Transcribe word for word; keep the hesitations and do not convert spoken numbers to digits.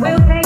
will be.